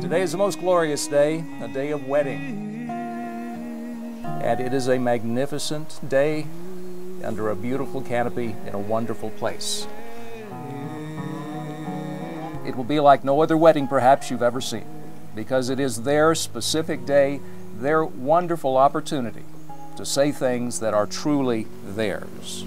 Today is the most glorious day, a day of wedding. And it is a magnificent day under a beautiful canopy in a wonderful place. It will be like no other wedding perhaps you've ever seen, because it is their specific day, their wonderful opportunity to say things that are truly theirs.